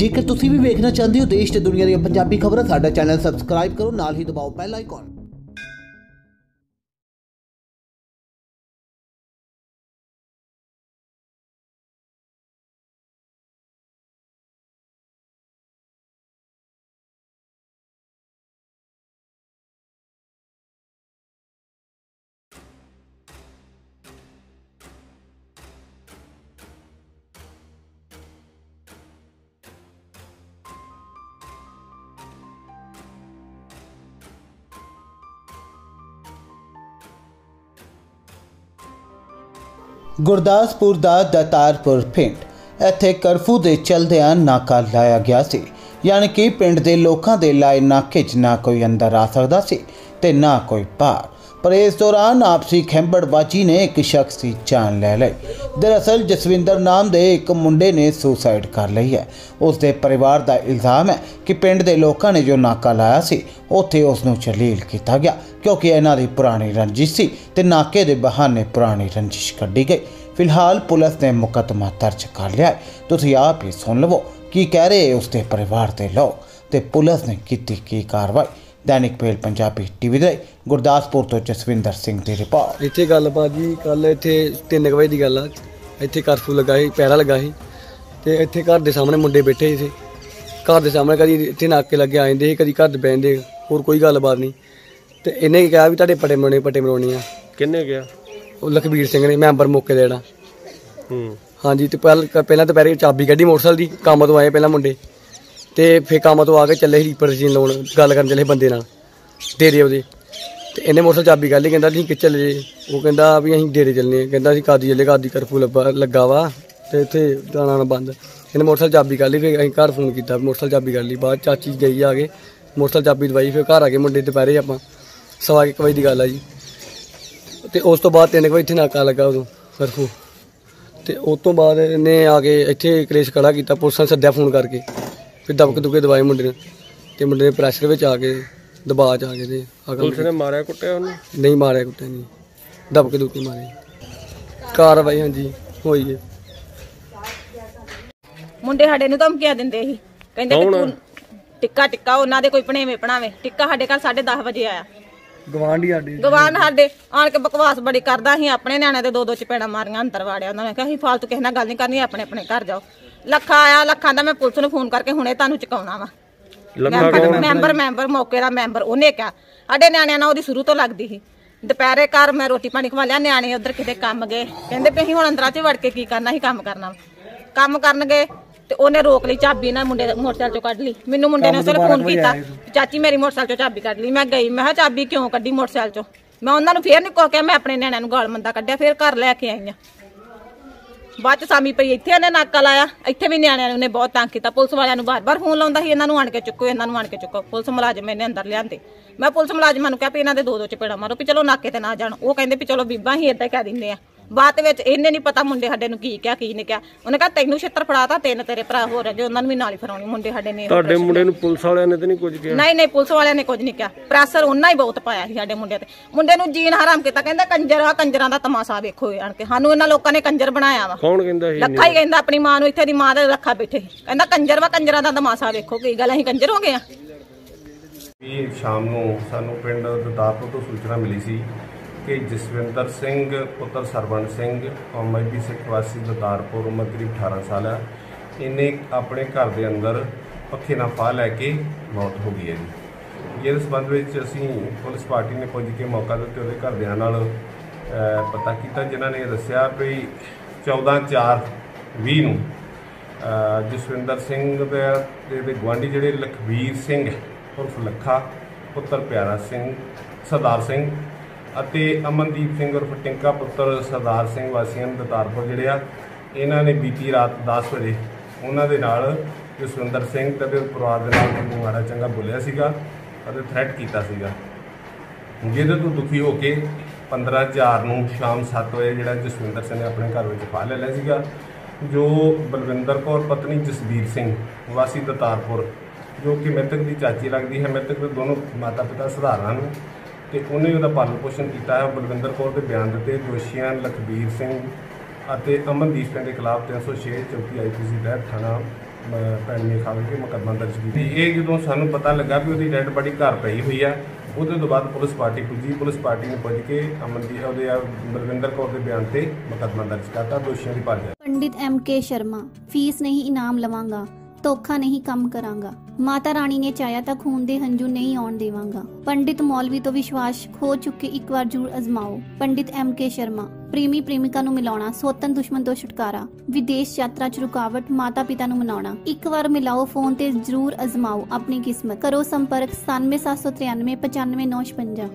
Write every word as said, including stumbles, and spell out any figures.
जेकर तुसी भी देखना चाहते हो देश ते दुनिया दी पंजाबी खबरां, साडा चैनल सबसक्राइब करो, नाल ही दबाओ बेल आइकॉन। गुरदासपुर दा दतारपुर पिंड इत्थे करफ्यू के चलदियां नाका लाया गया सी, यानी कि पिंड दे लोकां दे लाए नाके च ना कोई अंदर आ सकदा सी ते ना कोई बाहर। पर इस दौरान आपसी खैंबड़बाजी ने एक शख्स की जान ले लई। दरअसल जसविंदर नाम के एक मुंडे ने सुसाइड कर ली है। उसके परिवार का इल्ज़ाम है कि पिंड के लोगों ने जो नाका लाया सी उत्थे उसनूं जलील किया गया, क्योंकि इन्हां दी पुरानी रंजिश सी ते नाके दे बहाने पुरानी रंजिश कड्ढी गई। फिलहाल पुलिस ने मुकदमा दर्ज कर लिया है। तुसीं आप ही सुन लवो की कह रहे उसके परिवार के लोग ते पुलिस ने कीती की कार्रवाई। दैनिकमेल पंजाबी टीवी दे गुरदासपुर तो जसविंदर सिंह की रिपोर्ट। इत्थे गल भाजी कल इत्थे तीन बजे की गल आ, इत्थे कर्फ्यू लगा ही, पैरा लगा ही, ते इत्थे घर दे सामने मुंडे बैठे ही थे। घर दे सामने कदी इत्थे नाके लगे आ जांदे, कदी घर बहंदे, होर कोई गलबात नहीं। तो इन्हें कहा भी तुहाडे पटे मलाने पटे मलाने आ। किन्ने कहा? लखबीर सिंह ने, मैंबर मौके दा। हाँ जी, तो पहल पहला तो पैरे चाबी कड्ढी मोटरसाइकिल दी, कम्म तो आए पहला मुंडे, तो फिर कम्म तो आके चले रीपर मशीन लाउन, गल करन चले बंदे नाल डेरे उहदे। तो इन्हें मोटरसाइकिल चाबी कड्ढी, कहंदा असीं कि चले जे, ओह कहंदा भी असीं डेरे चलने, कहंदा असीं कादी चले, कादी कर्फ्यू लग्गा वा ते इत्थे जाना ना बंद। इन्हें मोटरसाइकिल चाबी कड्ढी, फिर असीं घर फोन कीता, मोटरसाइकिल चाबी कड्ढी, बाद चाची गई आ के मोटरसाइकिल चाबी दवाई, फिर घर आ गए मुंडे दुपहरे आपां सवा एक बजे की गल आ जी। तो उस तो बाद तीन बजे इत्थे नाका लग्गा उदों कर्फ्यू, तो उस तो बाद इन्हें आके इत्थे कलेश खड़ा कीता, पुलिस ने सद्दिया फोन करके, फिर दबके दुबके दबाए मुंडे ने, तो मुंडे ने प्रैशर में आके दबा च आ गए। पुलिस ने मारिया कुट्टिया? नहीं मारिया कुट्टिया नहीं, दबके दुबके मारे, कार्रवाई हाँ जी होई है। मुंडे साडे नूं धमकियां दिंदे ही, कहंदे टिक्का टिक्का उन्हां दे कोई भणेवे भणावे। टिक्का साडे घर साढ़े दस बजे आया, गवांढी साडे गवांढ साडे आण के बकवास बड़ी करदा ही। अपने न्याणे ते दो दो चपेड़ा मारियां, अंदर वाड़िया उन्हां ने, कहा फालतू किसे नाल गल नहीं करनी, अपने अपने घर जाओ। लखा आया, लखा दा मैं पुलिस नूं फोन करके हुणे तुहानूं चुकाउणा वा। मैंबर मैंबर मौके दा मैंबर उहने कहा साडे न्याणियां नाल ओहदी शुरू तो लगदी ही। दुपहरे घर मैं रोटी पानी खवा लिया, न्याणे उधर किते कम्म गए, कहंदे भी असीं हुण अंदरां च वड़ के की करना ही, कम्म करना कम्म करन गए। ते ओहने रोक लई चाबी ना मुंडे मोटरसाइकिल चों कढ लई। मैनूं मुंडे ने उसले फोन कीता, चाची मेरी मोटरसाइकिल चों चाबी कढ लई। मैं गई, मैं कहा चाबी क्यों कढी मोटरसाइकिल चों? मैं उहनां नूं फेर निं कोह कहा, मैं अपने न्याणियां नूं गाल मंदा कढिया, फिर घर लै के आई आं। बाद च शामी पई इत्थे इन्हें नाका लाया, इत्थे भी न्याणियां ने उन्हें बहुत तंग किया। पुलिस वालियां नूं बार बार फोन लाउंदा ही, इन्हां नूं आण के चुको, इन्हां नूं आण के चुको। पुलिस मुलाजम इन्हें अंदर लियांदे। मैं पुलिस मुलाजमां नूं कहा भी इन्हां दे दो दो चपेड़ा मारो भी चलो नाके ते ना जाण। ओह कहंदे भी चलो बीबा ही इदां कह दिंदे आ। बाद विच इन्हें नहीं पता मुंडे साडे नूं की क्या की नहीं क्या, उन्हें कहा तैनूं छित्तर फड़ाता, तीन तेरे भरा हो रहे, उन्हां नूं भी नाल ही फराउणी। मुंडे साडे ने तुहाडे मुंडे नूं पुलिस वालियां ने ते नहीं कुछ किया? नहीं नहीं, पुलिस वालियां ने कुछ नहीं किया, प्रैशर उन्हां ही बहुत पाया सी साडे मुंडे ते। मुंडे नूं जीन हराम कीता, कहंदा कंजर आ, कंजरां दा तमाशा वेखो आण के, सानूं इन्हां लोकां ने कंजर बनाया वा। कौन कहंदा ही? लखा ही कहंदा, अपनी मां नूं इत्थे दी मां दे रखा बैठे, कहंदा कंजर वा, कंजरां दा तमाशा वेखो, की गल असीं कंजर हो गए आ। ਇਹ ਸ਼ਾਮ ਨੂੰ ਸਾਨੂੰ ਪਿੰਡ ਦਾਤਾਰਪੁਰ ਤੋਂ ਸੂਚਨਾ ਮਿਲੀ ਸੀ कि जसविंदर सिंह पुत्र सरवण सिंह कौमी सिख वासी दतारपुर उम्र करीब अठारह साल है, इन्हें अपने घर के अंदर पखे ना फाह लैके मौत हो गई है जी। इस संबंध में असी पुलिस पार्टी ने पुज के मौका दे घरद्याल पता किया, जिन्होंने दसिया भी चौदह चार भी जसविंदर सिंह के गुआढ़ी जोड़े लखबीर सिंह उर्फ लखा पुत्र प्यारा सिंह सरदार सिंह ਅਤੇ ਅਮਨਦੀਪ ਸਿੰਘ ਉਰਫ ਟਿੰਕਾ ਪੁੱਤਰ ਸਰਦਾਰ ਸਿੰਘ ਵਾਸੀਆਂ ਦਤਾਰਪੁਰ ਜਿਹੜੇ ਆ, ਇਹਨਾਂ ਨੇ ਬੀਤੀ ਰਾਤ ਦਸ ਵਜੇ ਉਹਨਾਂ ਦੇ ਨਾਲ ਜਸਵਿੰਦਰ ਸਿੰਘ ਤੇ ਪਰਿਵਾਰ ਦੇ ਨਾਲ ਮਾੜਾ ਚੰਗਾ ਬੋਲਿਆ ਸੀਗਾ ਅਤੇ ਥ੍ਰੈਟ ਕੀਤਾ ਸੀਗਾ, ਜਿਹਦੇ ਤੋਂ ਦੁਖੀ ਹੋ ਕੇ ਪੰਦਰਾਂ ਚਾਰ ਨੂੰ ਸ਼ਾਮ ਸੱਤ ਵਜੇ ਜਿਹੜਾ ਜਸਵਿੰਦਰ ਸਿੰਘ ਨੇ ਆਪਣੇ ਘਰ ਵਿੱਚ ਫਾਹ ਲੈ ਲਿਆ ਸੀਗਾ। ਜੋ ਬਲਵਿੰਦਰ ਕੌਰ ਪਤਨੀ ਜਸਬੀਰ ਸਿੰਘ ਵਾਸੀ ਦਤਾਰਪੁਰ, ਜੋ ਕਿ ਮ੍ਰਿਤਕ ਦੀ ਚਾਚੀ ਲੱਗਦੀ ਹੈ, ਮ੍ਰਿਤਕ ਦੇ ਦੋਨੋਂ ਮਾਤਾ ਪਿਤਾ ਸਧਾਰਨ ਨੂੰ, तो उन्हें वह पालन पोषण किया है। बलविंदर कौर के बयान दिए दोषियों लखबीर सिंह अमनदीप सिंह के खिलाफ तीन सौ छे चौथी आई पी सी तहत थाना ਭੈਣ ਨੇ ਖਾਲ ਕੇ ਮੁਕੱਦਮਾ ਦਰਜ ਕੀਤਾ। ਇਹ ਜਦੋਂ ਸਾਨੂੰ ਪਤਾ ਲੱਗਾ ਵੀ ਉਹਦੀ ਡੈਡ ਬਾਡੀ ਘਰ ਪਈ ਹੋਈ ਆ, ਉਹਦੇ ਤੋਂ ਬਾਅਦ ਪੁਲਿਸ ਪਾਰਟੀ ਪੁੱਜੀ। ਪੁਲਿਸ ਪਾਰਟੀ ਨੇ ਪੁੱਜ ਕੇ ਅਮਨਦੀਪ ਉਹਦੇ ਬਲਵਿੰਦਰ ਕੌਰ ਦੇ ਬਿਆਨ ਤੇ ਮੁਕੱਦਮਾ ਦਰਜ ਕਰਤਾ। ਦੋਸ਼ੀਆਂ ਦੀ ਭਾਲ। पंडित एम के शर्मा, फीस नहीं इनाम लवांगा, धोखा नहीं कम करांगा, माता रानी ने चाया तां खून दे हंझू नहीं आउण देवांगा। पंडित मौलवी तो विश्वास खो चुके, एक बार जरूर अजमाओ। पंडित एम के शर्मा, प्रेमी प्रेमिका नूं मिलाउणा, सौतन दुश्मन तो छुटकारा, विदेश यात्रा च रुकावट, माता पिता नूं मनाउणा, एक बार मिलाओ, फोन ते जरूर अजमाओ अपनी किस्मत। करो संपर्क सतानवे सात सौ तिरानवे पचानवे नौ छपंजा।